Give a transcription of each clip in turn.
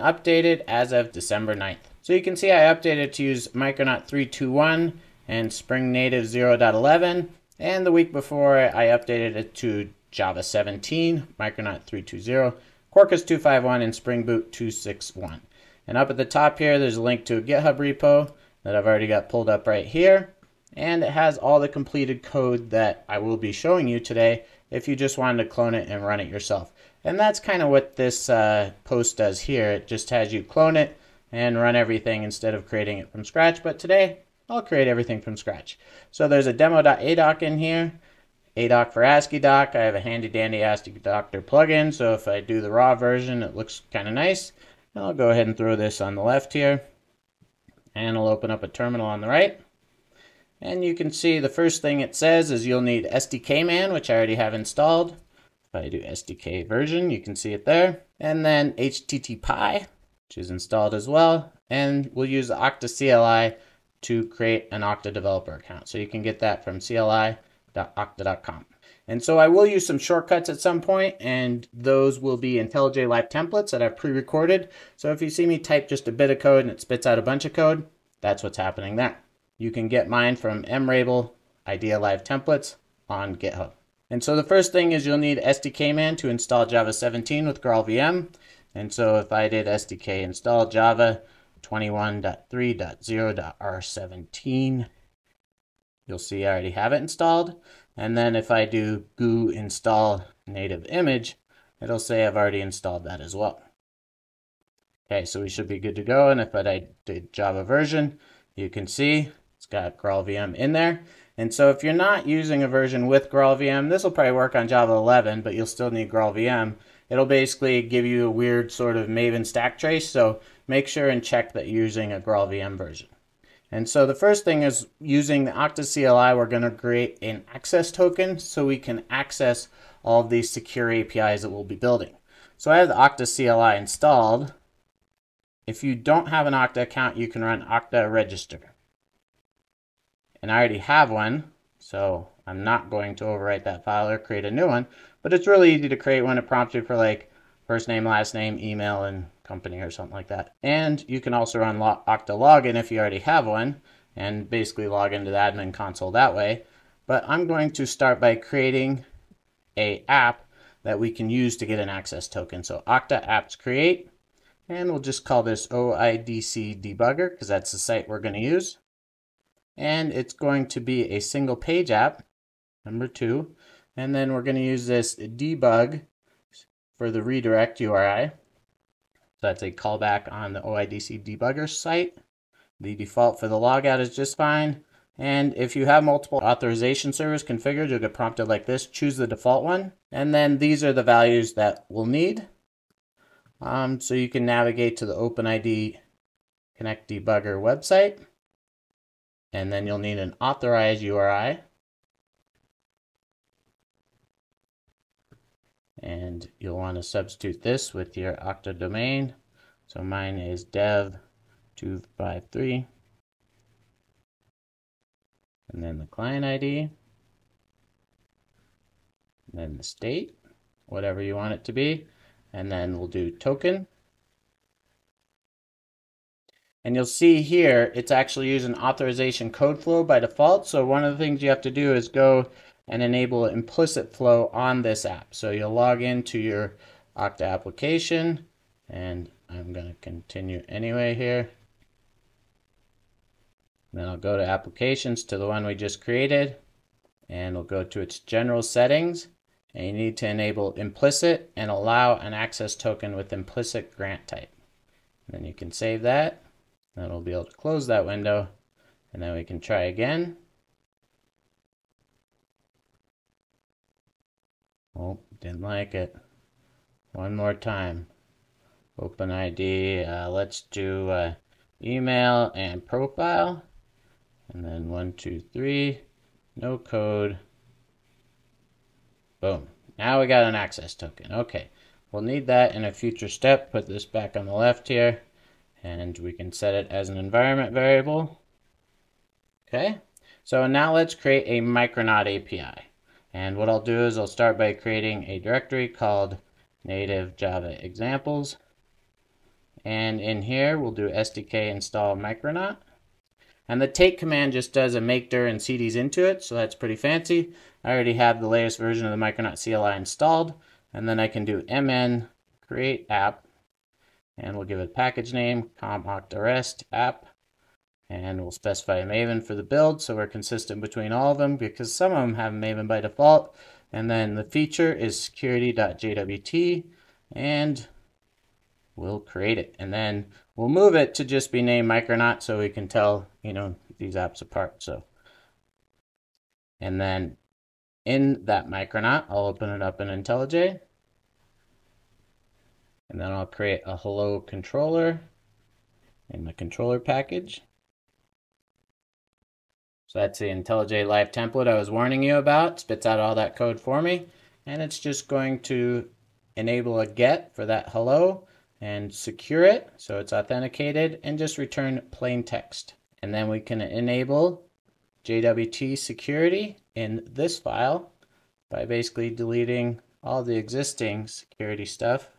updated as of December 9th. So you can see I updated to use Micronaut 3.2.1 and Spring Native 0.11, and the week before I updated it to Java 17, Micronaut 3.2.0, Quarkus 2.5.1, and Spring Boot 2.6.1. And up at the top here, there's a link to a GitHub repo that I've already got pulled up right here, and it has all the completed code that I will be showing you today if you just wanted to clone it and run it yourself. And that's kind of what this post does here. It just has you clone it and run everything instead of creating it from scratch. But today, I'll create everything from scratch. So there's a demo.adoc in here, adoc for ASCII doc. I have a handy dandy ASCII doctor plugin, so if I do the raw version, it looks kind of nice. And I'll go ahead and throw this on the left here, and I'll open up a terminal on the right. And you can see the first thing it says is you'll need SDKman, which I already have installed. If I do SDK version, you can see it there. And then HTTPie, which is installed as well. And we'll use the Okta CLI to create an Okta developer account. So you can get that from cli.okta.com. And so I will use some shortcuts at some point, and those will be IntelliJ live templates that I've pre-recorded. So if you see me type just a bit of code and it spits out a bunch of code, that's what's happening there. You can get mine from mrabel idea live templates on GitHub. And so the first thing is you'll need SDKman to install Java 17 with GraalVM. And so if I did SDK install Java 21.3.0.r17, you'll see I already have it installed. And then if I do goo install native image, it'll say I've already installed that as well. Okay, so we should be good to go. And if I did Java version, you can see it's got GraalVM in there. And so if you're not using a version with GraalVM, this will probably work on Java 11, but you'll still need GraalVM. It'll basically give you a weird sort of Maven stack trace, so make sure and check that you're using a GraalVM version. And so the first thing is using the Okta CLI, we're going to create an access token so we can access all of these secure APIs that we'll be building. So I have the Okta CLI installed. If you don't have an Okta account, you can run Okta register. And I already have one, so I'm not going to overwrite that file or create a new one. But it's really easy to create one. It prompts you for like first name, last name, email, and company or something like that. And you can also run Okta login if you already have one and basically log into the admin console that way. But I'm going to start by creating an app that we can use to get an access token. So Okta apps create, and we'll just call this OIDC debugger because that's the site we're going to use. And it's going to be a single page app, number 2. And then we're going to use this debug for the redirect URI. So that's a callback on the OIDC debugger site. The default for the logout is just fine. And if you have multiple authorization servers configured, you'll get prompted like this. Choose the default one. And then these are the values that we'll need. So you can navigate to the OpenID Connect debugger website. And then you'll need an authorized URI. And you'll want to substitute this with your Okta domain. So mine is dev253. And then the client ID. And then the state, whatever you want it to be. And then we'll do token. And you'll see here, it's actually using authorization code flow by default. So one of the things you have to do is go and enable implicit flow on this app. So you'll log into your Okta application, and I'm going to continue anyway here. Then I'll go to applications, to the one we just created, and we'll go to its general settings. And you need to enable implicit and allow an access token with implicit grant type. And then you can save that. Then we'll be able to close that window, and then we can try again. Oh, didn't like it. One more time. OpenID, let's do email and profile. And then 1, 2, 3, no code. Boom. Now we got an access token. Okay. We'll need that in a future step. Put this back on the left here. And we can set it as an environment variable. Okay. So now let's create a Micronaut API. And what I'll do is I'll start by creating a directory called native Java examples. And in here, we'll do SDK install Micronaut. And the take command just does a make dir and cds into it, so that's pretty fancy. I already have the latest version of the Micronaut CLI installed, and then I can do mn create app, and we'll give it a package name, com okta rest app, and we'll specify a Maven for the build, so we're consistent between all of them, because some of them have Maven by default. And then the feature is security.jwt, and we'll create it. And then we'll move it to just be named Micronaut so we can tell, you know, these apps apart. So, and then in that Micronaut, I'll open it up in IntelliJ. And then I'll create a hello controller in the controller package. So that's the IntelliJ live template I was warning you about. Spits out all that code for me. And it's just going to enable a GET for that hello and secure it so it's authenticated and just return plain text. And then we can enable JWT security in this file by basically deleting all the existing security stuff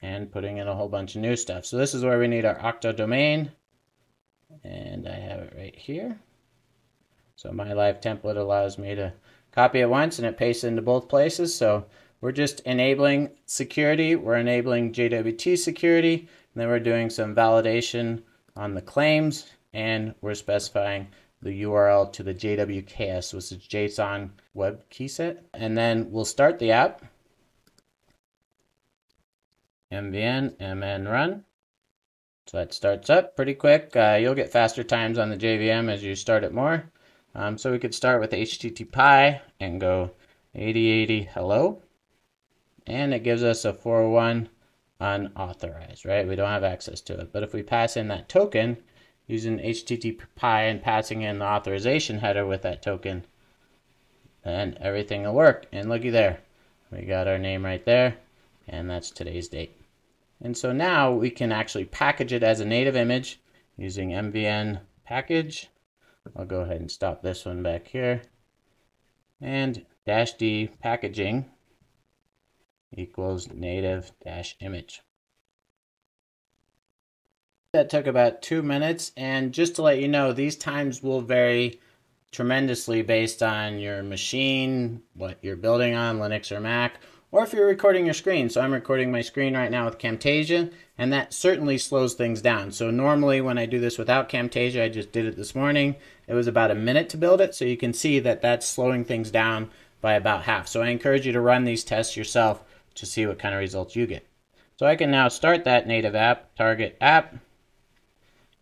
and putting in a whole bunch of new stuff. So this is where we need our Okta domain, and I have it right here. So my live template allows me to copy it once and it pastes into both places. So we're just enabling security, we're enabling JWT security, and then we're doing some validation on the claims, and we're specifying the URL to the JWKS, which is JSON web keyset. And then we'll start the app. MVN, MN run. So that starts up pretty quick. You'll get faster times on the JVM as you start it more. So we could start with HTTPie and go 8080 hello. And it gives us a 401 unauthorized, right? We don't have access to it. But if we pass in that token using HTTPie and passing in the authorization header with that token, then everything will work. And looky there, we got our name right there. And that's today's date. And so now we can actually package it as a native image using MVN package. I'll go ahead and stop this one back here. And -d packaging equals native-image. That took about 2 minutes. And just to let you know, these times will vary tremendously based on your machine, what you're building on, Linux or Mac, or if you're recording your screen. So I'm recording my screen right now with Camtasia, and that certainly slows things down. So normally when I do this without Camtasia, I just did it this morning, it was about a minute to build it. So you can see that that's slowing things down by about half. So I encourage you to run these tests yourself to see what kind of results you get. So I can now start that native app, target app,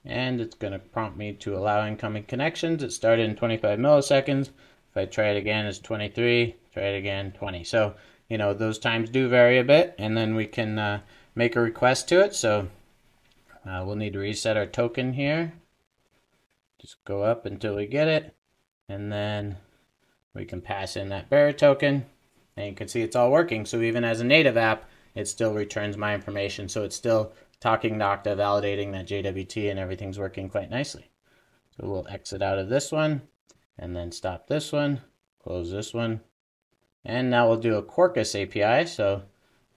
and it's gonna prompt me to allow incoming connections. It started in 25 milliseconds. If I try it again, it's 23, try it again, 20. So, you know, those times do vary a bit, and then we can make a request to it. So we'll need to reset our token here. Just go up until we get it, and then we can pass in that bearer token, and you can see it's all working. So even as a native app, it still returns my information. So it's still talking to Okta, validating that JWT, and everything's working quite nicely. So we'll exit out of this one, and then stop this one, close this one. And now we'll do a Quarkus API, so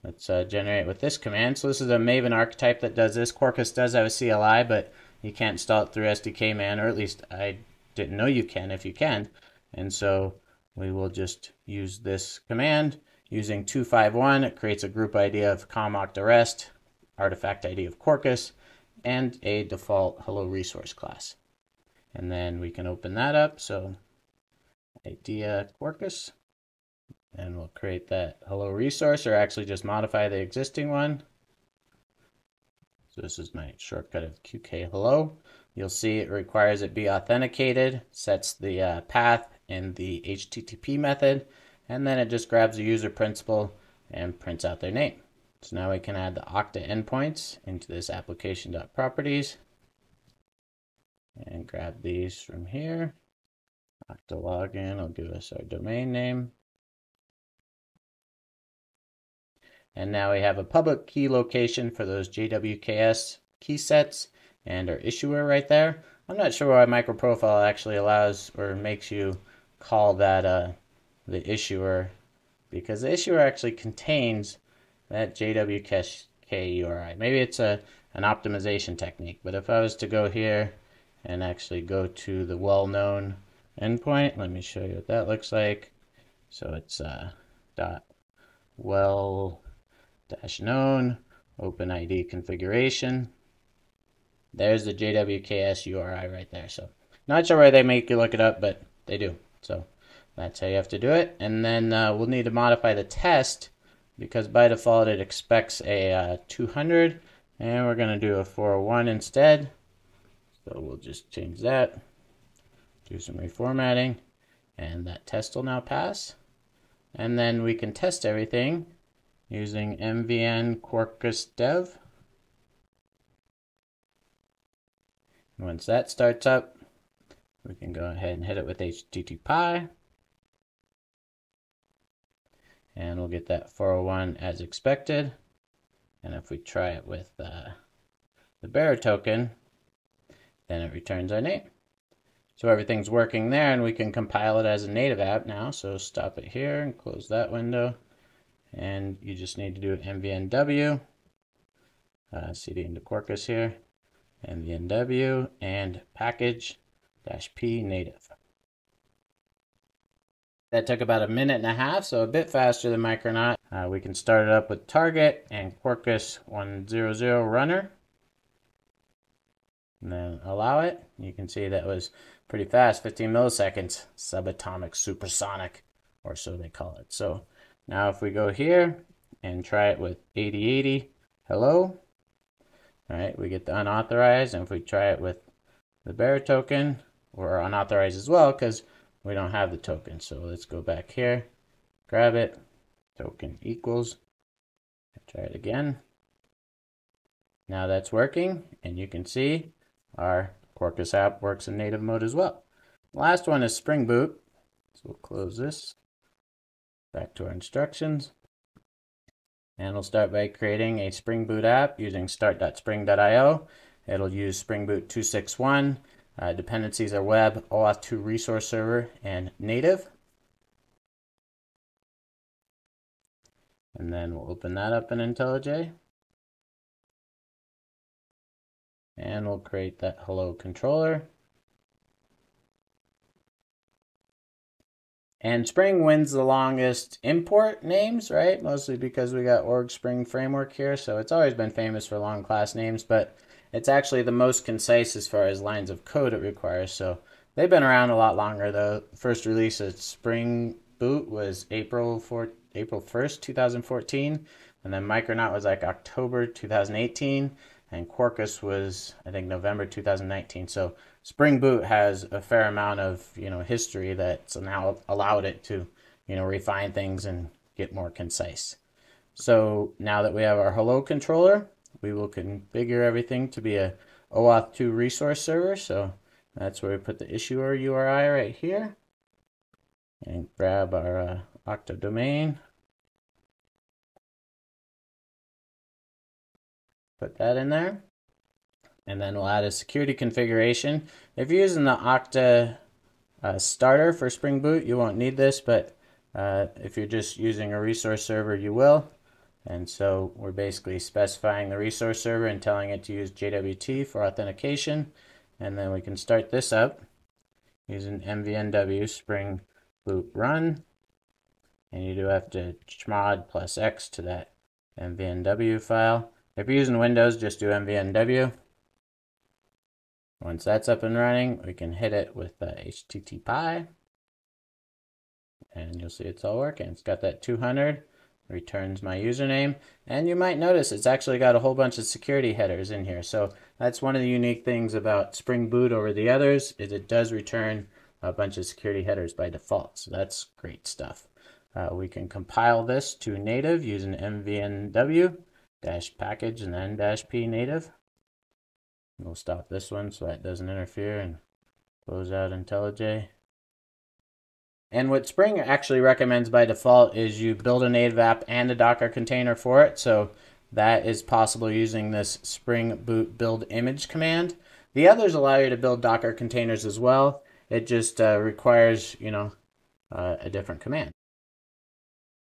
let's generate with this command. So this is a Maven archetype that does this. Quarkus does have a CLI, but you can't install it through SDKman, or at least I didn't know you can if you can. And so we will just use this command. Using 251, it creates a group ID of com okta rest, artifact ID of Quarkus, and a default hello resource class. And then we can open that up, so idea Quarkus. And we'll create that hello resource, or actually just modify the existing one. So this is my shortcut of QK hello. You'll see it requires it be authenticated, sets the path and the HTTP method, and then it just grabs the user principal and prints out their name. So now we can add the Okta endpoints into this application.properties and grab these from here. Okta login will give us our domain name. And now we have a public key location for those JWKS key sets and our issuer right there. I'm not sure why MicroProfile actually allows or makes you call that the issuer, because the issuer actually contains that JWKS URI. Maybe it's an optimization technique, but if I was to go here and actually go to the well-known endpoint, let me show you what that looks like. So it's dot well dash known OpenID configuration. There's the JWKS URI right there. So not sure why they make you look it up, but they do. So that's how you have to do it. And then we'll need to modify the test, because by default it expects a 200, and we're going to do a 401 instead. So we'll just change that, do some reformatting, and that test will now pass. And then we can test everything using mvn Quarkus dev. Once that starts up, we can go ahead and hit it with HTTPie, and we'll get that 401 as expected. And if we try it with the bearer token, then it returns our name. So everything's working there, and we can compile it as a native app now. So stop it here and close that window. And you just need to do mvnw, cd into Quarkus here, mvnw, and package-p native. That took about a minute and a half, so a bit faster than Micronaut. We can start it up with target and Quarkus 100 runner. And then allow it. You can see that was pretty fast, 15 milliseconds, subatomic, supersonic, or so they call it. So now if we go here and try it with 8080, hello. All right, we get the unauthorized, and if we try it with the bearer token, we're unauthorized as well because we don't have the token. So let's go back here, grab it, token equals, try it again. Now that's working, and you can see our Quarkus app works in native mode as well. The last one is Spring Boot. So we'll close this, back to our instructions. And we'll start by creating a Spring Boot app using start.spring.io. It'll use Spring Boot 261. Dependencies are web, OAuth2 resource server, and native. And then we'll open that up in IntelliJ. And we'll create that hello controller. And Spring wins the longest import names, right? Mostly because we got org Spring framework here, so it's always been famous for long class names, but it's actually the most concise as far as lines of code it requires. So they've been around a lot longer though. First release of Spring Boot was April 1st, 2014. And then Micronaut was like October 2018. And Quarkus was, I think, November 2019. So Spring Boot has a fair amount of, history that's now allowed it to, refine things and get more concise. So now that we have our hello controller, we will configure everything to be a OAuth2 resource server. So that's where we put the issuer URI right here, and grab our Okta domain. Put that in there, and then we'll add a security configuration. If you're using the Okta starter for Spring Boot, you won't need this, but if you're just using a resource server, you will. And so we're basically specifying the resource server and telling it to use JWT for authentication. And then we can start this up using mvnw Spring Boot run. And you do have to chmod +x to that mvnw file. If you're using Windows, just do mvnw. Once that's up and running, we can hit it with HTTPie. And you'll see it's all working. It's got that 200, returns my username. And you might notice it's actually got a whole bunch of security headers in here. So that's one of the unique things about Spring Boot over the others, is it does return a bunch of security headers by default. So that's great stuff. We can compile this to native using mvnw. -package and then -p native. We'll stop this one so that doesn't interfere and close out IntelliJ. And what Spring actually recommends by default is you build a native app and a Docker container for it. So that is possible using this Spring Boot build image command. The others allow you to build Docker containers as well. It just requires, a different command.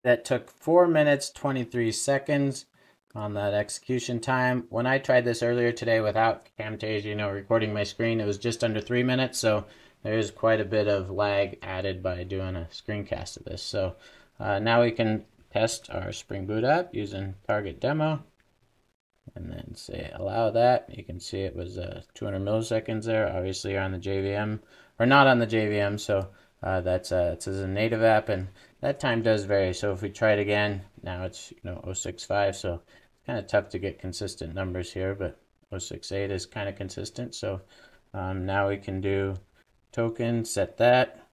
That took 4 minutes, 23 seconds on that execution time. When I tried this earlier today without Camtasia, recording my screen, it was just under 3 minutes. So there's quite a bit of lag added by doing a screencast of this. So now we can test our Spring Boot app using target demo and then say allow that. You can see it was 200 milliseconds there. Obviously you're on the JVM or not on the JVM. So that's a native app, and that time does vary. So if we try it again, now it's 0.065, so it's kind of tough to get consistent numbers here, but 0.068 is kind of consistent. So now we can do token, set that,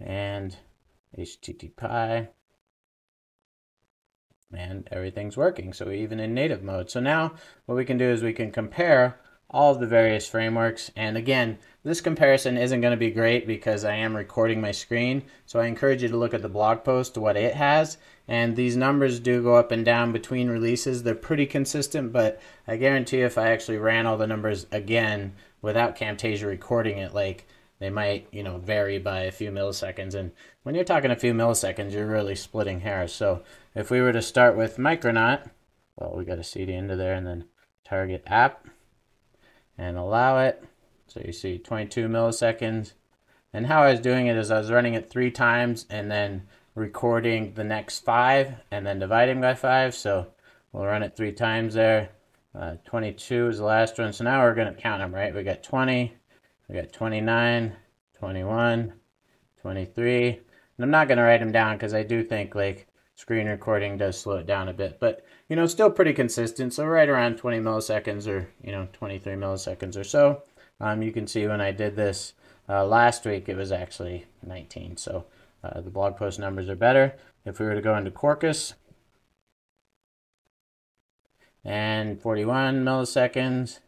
and HTTPie, and everything's working. So even in native mode. So now what we can do is we can compare all of the various frameworks. And again, this comparison isn't going to be great because I am recording my screen. So I encourage you to look at the blog post, what it has. And these numbers do go up and down between releases. They're pretty consistent, but I guarantee if I actually ran all the numbers again without Camtasia recording it, like they might, vary by a few milliseconds. And when you're talking a few milliseconds, you're really splitting hairs. So if we were to start with Micronaut, well, we got a CD into there and then target app. And allow it. So you see 22 milliseconds. And how I was doing it is I was running it 3 times and then recording the next 5 and then dividing by 5. So we'll run it 3 times there. 22 is the last one. So now we're going to count them, right? We got 20, we got 29, 21, 23. And I'm not going to write them down because I do think like screen recording does slow it down a bit, but it's still pretty consistent. So right around 20 milliseconds or 23 milliseconds or so. You can see when I did this last week, it was actually 19. So the blog post numbers are better. If we were to go into Quarkus, and 41 milliseconds,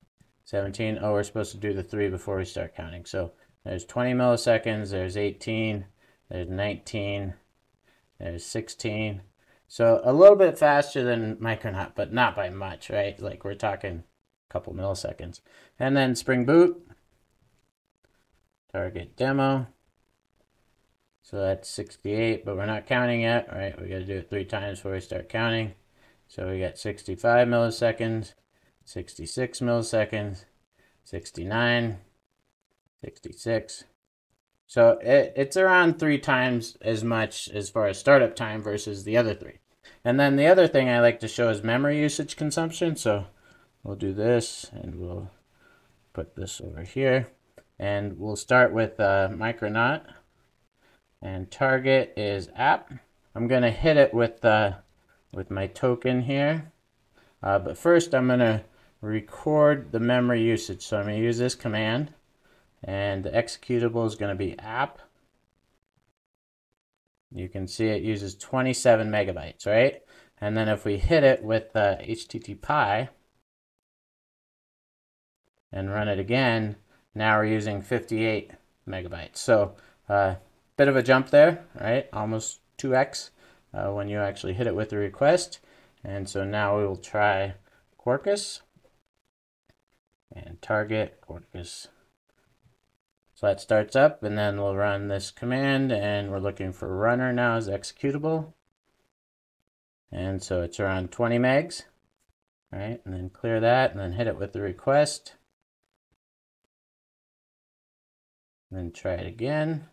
17. Oh, we're supposed to do the 3 before we start counting. So there's 20 milliseconds. There's 18. There's 19. There's 16. So a little bit faster than Micronaut, but not by much, right? Like we're talking a couple milliseconds. And then Spring Boot, target demo. So that's 68, but we're not counting yet, right? We got to do it 3 times before we start counting. So we got 65 milliseconds, 66 milliseconds, 69, 66. So it's around 3 times as much as far as startup time versus the other 3. And then the other thing I like to show is memory usage consumption. So we'll do this and we'll put this over here. And we'll start with Micronaut. And target is app. I'm going to hit it with my token here. But first I'm going to record the memory usage. So I'm going to use this command. And the executable is going to be app. You can see it uses 27 megabytes, right? And then if we hit it with HTTPie and run it again, now we're using 58 megabytes. So a bit of a jump there, right? Almost 2x when you actually hit it with the request. And so now we will try Quarkus and target Quarkus. So that starts up, and then we'll run this command, and we're looking for runner now as executable. And so it's around 20 megs, right? And then clear that, and then hit it with the request. And then try it again.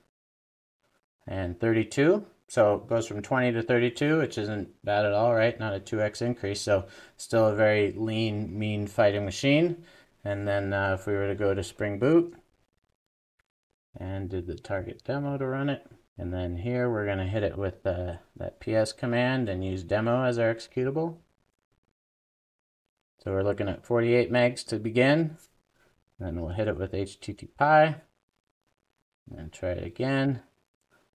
And 32. So it goes from 20 to 32, which isn't bad at all, right? Not a 2x increase, so still a very lean, mean fighting machine. And then if we were to go to Spring Boot, and did the target demo to run it. And then here we're going to hit it with that PS command and use demo as our executable. So we're looking at 48 megs to begin. Then we'll hit it with HTTPie and try it again.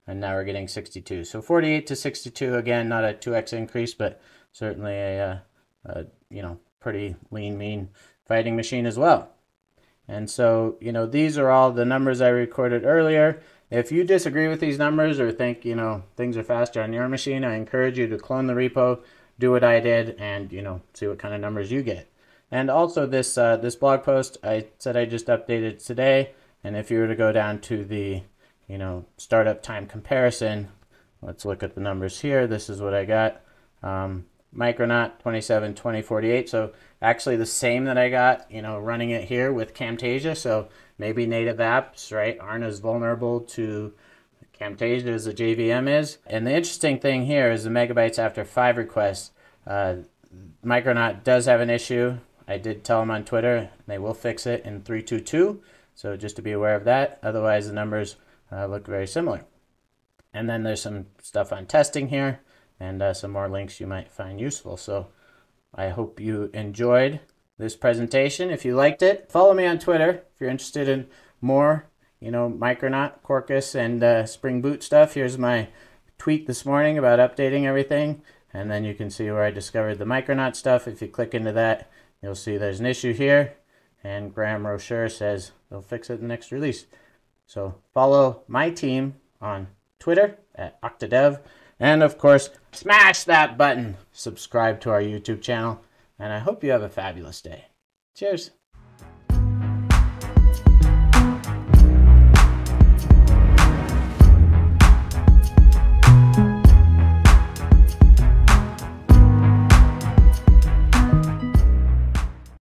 And now we're getting 62. So 48 to 62, again, not a 2x increase, but certainly a pretty lean, mean fighting machine as well. And so, these are all the numbers I recorded earlier. If you disagree with these numbers or think, things are faster on your machine, I encourage you to clone the repo, do what I did, and, see what kind of numbers you get. And also this this blog post, I said I just updated today. And if you were to go down to the, startup time comparison, Let's look at the numbers here. This is what I got. Micronaut 272048. So actually the same that I got, you know, running it here with Camtasia. So maybe native apps, right, aren't as vulnerable to Camtasia as the JVM is. And the interesting thing here is the megabytes after 5 requests. Micronaut does have an issue. I did tell them on Twitter, they will fix it in 3.2.2. So just to be aware of that. Otherwise the numbers look very similar. And then there's some stuff on testing here and some more links you might find useful. So I hope you enjoyed this presentation. If you liked it, follow me on Twitter. If you're interested in more, you know, Micronaut, Quarkus, and Spring Boot stuff, here's my tweet this morning about updating everything. And then you can see where I discovered the Micronaut stuff. If you click into that, you'll see there's an issue here. And Graham Rocher says they'll fix it in the next release. So follow my team on Twitter at OctaDev. And of course, smash that button. Subscribe to our YouTube channel. And I hope you have a fabulous day. Cheers.